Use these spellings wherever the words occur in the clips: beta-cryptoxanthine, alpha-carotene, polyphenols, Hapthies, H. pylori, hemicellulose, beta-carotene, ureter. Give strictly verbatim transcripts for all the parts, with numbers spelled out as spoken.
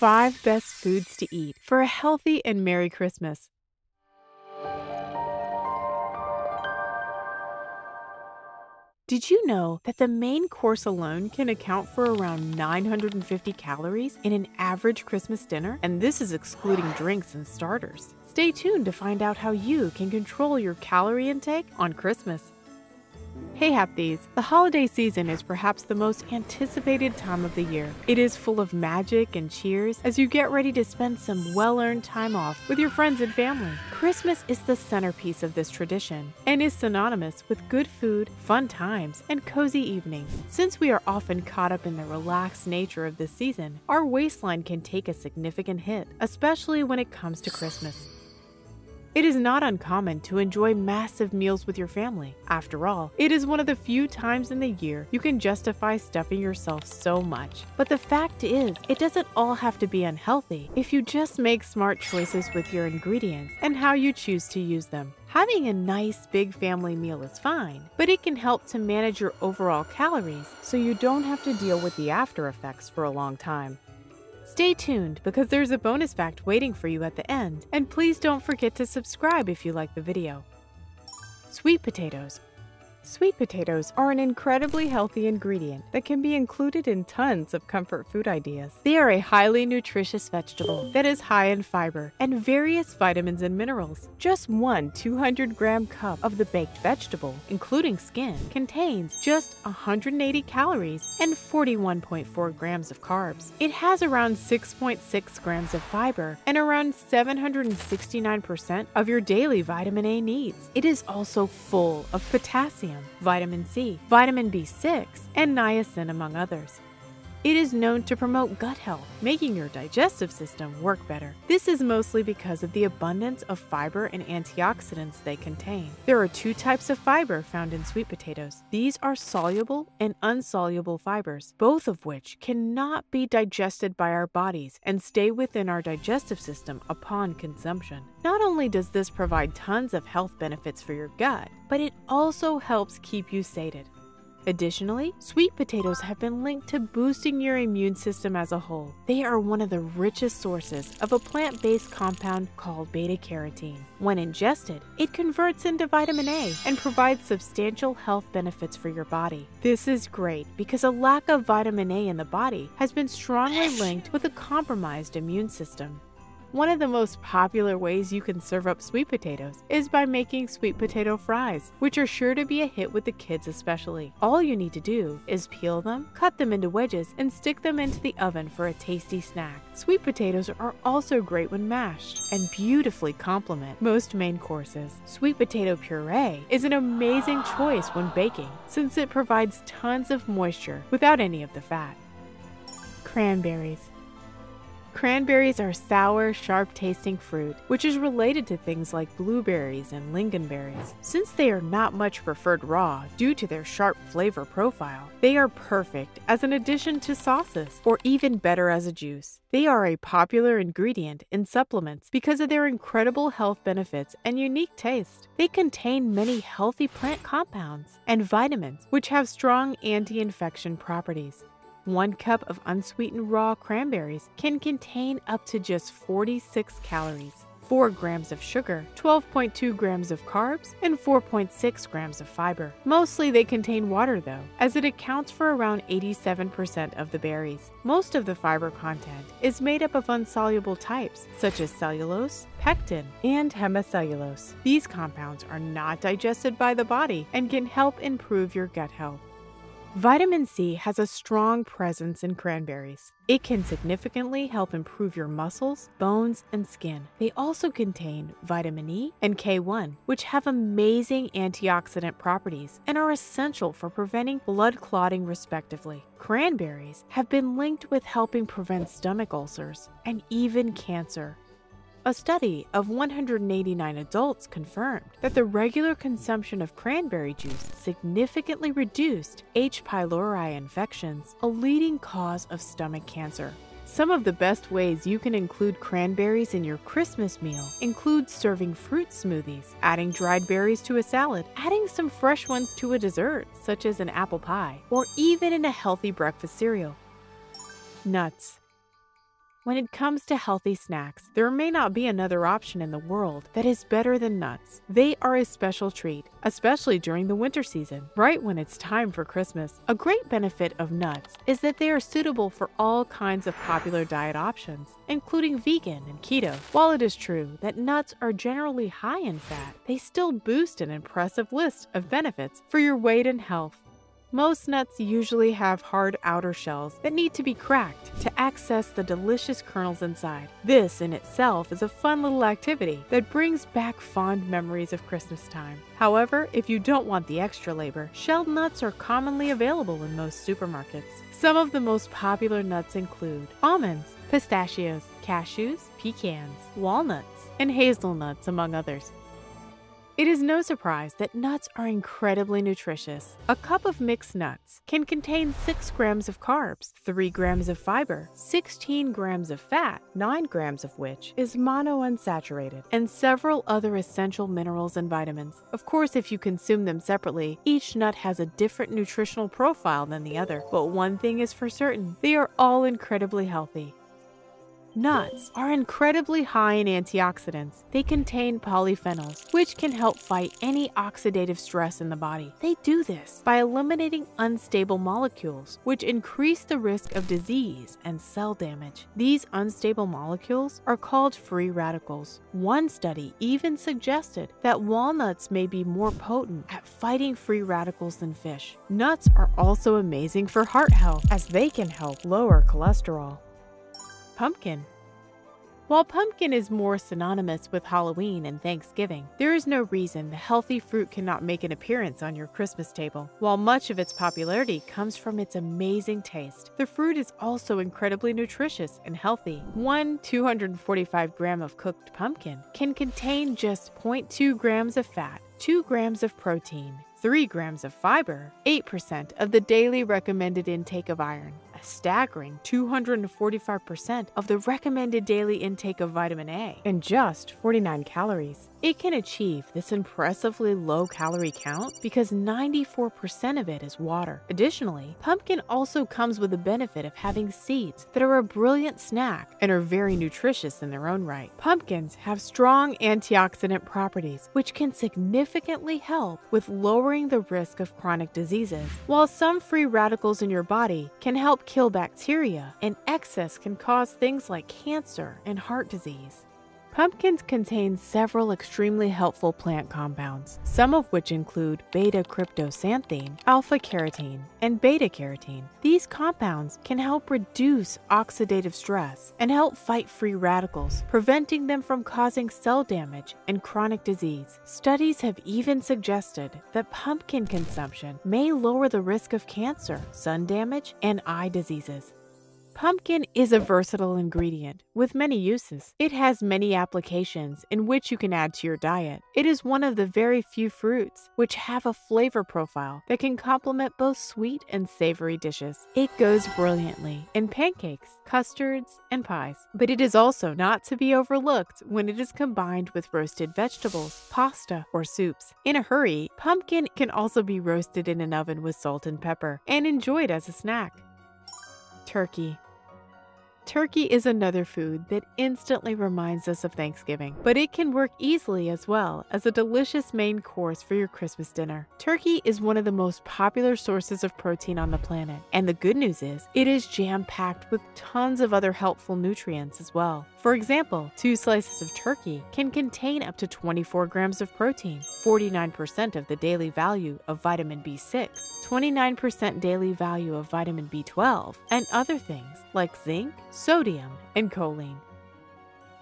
five best foods to eat for a healthy and merry Christmas. Did you know that the main course alone can account for around nine hundred fifty calories in an average Christmas dinner? And this is excluding drinks and starters. Stay tuned to find out how you can control your calorie intake on Christmas. Hey Hapthies! The holiday season is perhaps the most anticipated time of the year. It is full of magic and cheers as you get ready to spend some well-earned time off with your friends and family. Christmas is the centerpiece of this tradition and is synonymous with good food, fun times, and cozy evenings. Since we are often caught up in the relaxed nature of this season, our waistline can take a significant hit, especially when it comes to Christmas. It is not uncommon to enjoy massive meals with your family. After all, it is one of the few times in the year you can justify stuffing yourself so much. But the fact is, it doesn't all have to be unhealthy if you just make smart choices with your ingredients and how you choose to use them. Having a nice big family meal is fine, but it can help to manage your overall calories so you don't have to deal with the after effects for a long time. Stay tuned because there's a bonus fact waiting for you at the end, and please don't forget to subscribe if you like the video. Sweet potatoes. Sweet potatoes are an incredibly healthy ingredient that can be included in tons of comfort food ideas. They are a highly nutritious vegetable that is high in fiber and various vitamins and minerals. Just one two hundred gram cup of the baked vegetable, including skin, contains just one hundred eighty calories and forty-one point four grams of carbs. It has around six point six grams of fiber and around seven hundred sixty-nine percent of your daily vitamin A needs. It is also full of potassium, vitamin C, vitamin B six, and niacin, among others. It is known to promote gut health, making your digestive system work better. This is mostly because of the abundance of fiber and antioxidants they contain. There are two types of fiber found in sweet potatoes. These are soluble and insoluble fibers, both of which cannot be digested by our bodies and stay within our digestive system upon consumption. Not only does this provide tons of health benefits for your gut, but it also helps keep you sated. Additionally, sweet potatoes have been linked to boosting your immune system as a whole. They are one of the richest sources of a plant-based compound called beta-carotene. When ingested, it converts into vitamin A and provides substantial health benefits for your body. This is great because a lack of vitamin A in the body has been strongly linked with a compromised immune system. One of the most popular ways you can serve up sweet potatoes is by making sweet potato fries, which are sure to be a hit with the kids especially. All you need to do is peel them, cut them into wedges, and stick them into the oven for a tasty snack. Sweet potatoes are also great when mashed and beautifully complement most main courses. Sweet potato puree is an amazing choice when baking since it provides tons of moisture without any of the fat. Cranberries. Cranberries are sour, sharp-tasting fruit, which is related to things like blueberries and lingonberries. Since they are not much preferred raw due to their sharp flavor profile, they are perfect as an addition to sauces, or even better as a juice. They are a popular ingredient in supplements because of their incredible health benefits and unique taste. They contain many healthy plant compounds and vitamins, which have strong anti-infection properties. One cup of unsweetened raw cranberries can contain up to just forty-six calories, four grams of sugar, twelve point two grams of carbs, and four point six grams of fiber. Mostly they contain water though, as it accounts for around eighty-seven percent of the berries. Most of the fiber content is made up of insoluble types, such as cellulose, pectin, and hemicellulose. These compounds are not digested by the body and can help improve your gut health. Vitamin C has a strong presence in cranberries. It can significantly help improve your muscles, bones, and skin. They also contain vitamin E and K one, which have amazing antioxidant properties and are essential for preventing blood clotting respectively. Cranberries have been linked with helping prevent stomach ulcers and even cancer. A study of one hundred eighty-nine adults confirmed that the regular consumption of cranberry juice significantly reduced H. pylori infections, a leading cause of stomach cancer. Some of the best ways you can include cranberries in your Christmas meal include serving fruit smoothies, adding dried berries to a salad, adding some fresh ones to a dessert, such as an apple pie, or even in a healthy breakfast cereal. Nuts. When it comes to healthy snacks, there may not be another option in the world that is better than nuts. They are a special treat, especially during the winter season, right when it's time for Christmas. A great benefit of nuts is that they are suitable for all kinds of popular diet options, including vegan and keto. While it is true that nuts are generally high in fat, they still boost an impressive list of benefits for your weight and health. Most nuts usually have hard outer shells that need to be cracked to access the delicious kernels inside. This in itself is a fun little activity that brings back fond memories of Christmas time. However, if you don't want the extra labor, shelled nuts are commonly available in most supermarkets. Some of the most popular nuts include almonds, pistachios, cashews, pecans, walnuts, and hazelnuts, among others. It is no surprise that nuts are incredibly nutritious. A cup of mixed nuts can contain six grams of carbs, three grams of fiber, sixteen grams of fat, nine grams of which is monounsaturated, and several other essential minerals and vitamins. Of course, if you consume them separately, each nut has a different nutritional profile than the other. But one thing is for certain, they are all incredibly healthy. Nuts are incredibly high in antioxidants. They contain polyphenols, which can help fight any oxidative stress in the body. They do this by eliminating unstable molecules, which increase the risk of disease and cell damage. These unstable molecules are called free radicals. One study even suggested that walnuts may be more potent at fighting free radicals than fish. Nuts are also amazing for heart health, as they can help lower cholesterol. Pumpkin. While pumpkin is more synonymous with Halloween and Thanksgiving, there is no reason the healthy fruit cannot make an appearance on your Christmas table. While much of its popularity comes from its amazing taste, the fruit is also incredibly nutritious and healthy. One two hundred forty-five gram of cooked pumpkin can contain just zero point two grams of fat, two grams of protein, three grams of fiber, eight percent of the daily recommended intake of iron, a staggering two hundred forty-five percent of the recommended daily intake of vitamin A, and just forty-nine calories. It can achieve this impressively low calorie count because ninety-four percent of it is water. Additionally, pumpkin also comes with the benefit of having seeds that are a brilliant snack and are very nutritious in their own right. Pumpkins have strong antioxidant properties, which can significantly help with lowering the risk of chronic diseases. While some free radicals in your body can help kill bacteria, an excess can cause things like cancer and heart disease. Pumpkins contain several extremely helpful plant compounds, some of which include beta-cryptoxanthine, alpha-carotene, and beta-carotene. These compounds can help reduce oxidative stress and help fight free radicals, preventing them from causing cell damage and chronic disease. Studies have even suggested that pumpkin consumption may lower the risk of cancer, sun damage, and eye diseases. Pumpkin is a versatile ingredient with many uses. It has many applications in which you can add to your diet. It is one of the very few fruits which have a flavor profile that can complement both sweet and savory dishes. It goes brilliantly in pancakes, custards, and pies. But it is also not to be overlooked when it is combined with roasted vegetables, pasta, or soups. In a hurry, pumpkin can also be roasted in an oven with salt and pepper and enjoyed as a snack. Turkey. Turkey is another food that instantly reminds us of Thanksgiving, but it can work easily as well as a delicious main course for your Christmas dinner. Turkey is one of the most popular sources of protein on the planet, and the good news is it is jam-packed with tons of other helpful nutrients as well. For example, two slices of turkey can contain up to twenty-four grams of protein, forty-nine percent of the daily value of vitamin B six, twenty-nine percent daily value of vitamin B twelve, and other things like zinc, sodium, and choline.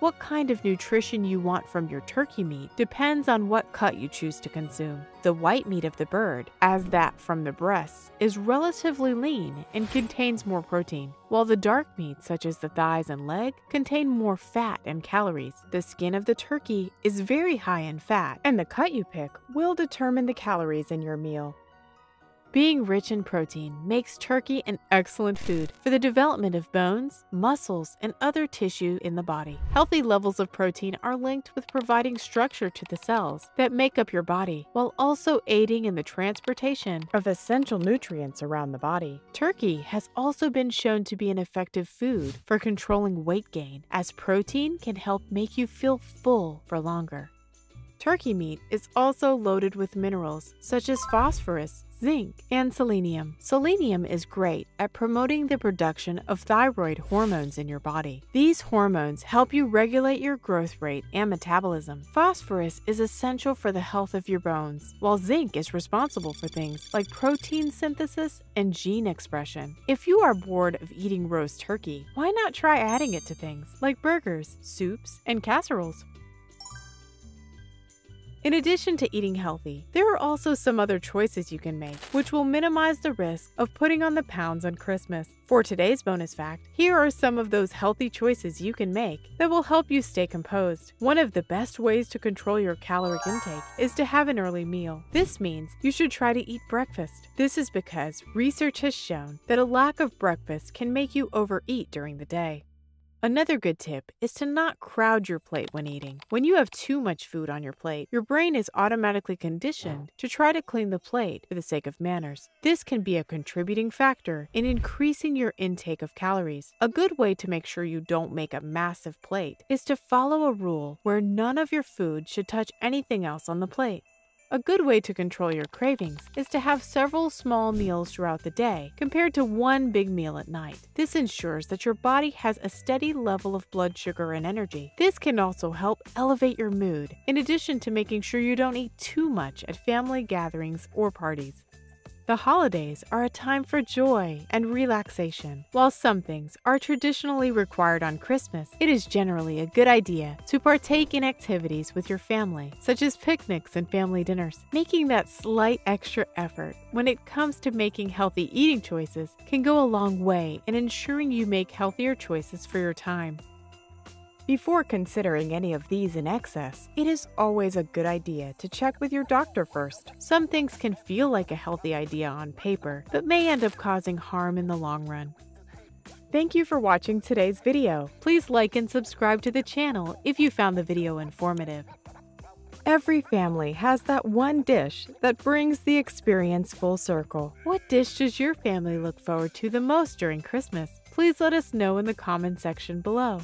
What kind of nutrition you want from your turkey meat depends on what cut you choose to consume. The white meat of the bird, as that from the breasts, is relatively lean and contains more protein, while the dark meat, such as the thighs and leg, contain more fat and calories. The skin of the turkey is very high in fat, and the cut you pick will determine the calories in your meal. Being rich in protein makes turkey an excellent food for the development of bones, muscles, and other tissue in the body. Healthy levels of protein are linked with providing structure to the cells that make up your body, while also aiding in the transportation of essential nutrients around the body. Turkey has also been shown to be an effective food for controlling weight gain, as protein can help make you feel full for longer. Turkey meat is also loaded with minerals such as phosphorus, zinc, and selenium. Selenium is great at promoting the production of thyroid hormones in your body. These hormones help you regulate your growth rate and metabolism. Phosphorus is essential for the health of your bones, while zinc is responsible for things like protein synthesis and gene expression. If you are bored of eating roast turkey, why not try adding it to things like burgers, soups, and casseroles? In addition to eating healthy, there are also some other choices you can make, which will minimize the risk of putting on the pounds on Christmas. For today's bonus fact, here are some of those healthy choices you can make that will help you stay composed. One of the best ways to control your caloric intake is to have an early meal. This means you should try to eat breakfast. This is because research has shown that a lack of breakfast can make you overeat during the day. Another good tip is to not crowd your plate when eating. When you have too much food on your plate, your brain is automatically conditioned to try to clean the plate for the sake of manners. This can be a contributing factor in increasing your intake of calories. A good way to make sure you don't make a massive plate is to follow a rule where none of your food should touch anything else on the plate. A good way to control your cravings is to have several small meals throughout the day compared to one big meal at night. This ensures that your body has a steady level of blood sugar and energy. This can also help elevate your mood, in addition to making sure you don't eat too much at family gatherings or parties. The holidays are a time for joy and relaxation. While some things are traditionally required on Christmas, it is generally a good idea to partake in activities with your family, such as picnics and family dinners. Making that slight extra effort when it comes to making healthy eating choices can go a long way in ensuring you make healthier choices for your time. Before considering any of these in excess, it is always a good idea to check with your doctor first. Some things can feel like a healthy idea on paper, but may end up causing harm in the long run. Thank you for watching today's video. Please like and subscribe to the channel if you found the video informative. Every family has that one dish that brings the experience full circle. What dish does your family look forward to the most during Christmas? Please let us know in the comment section below.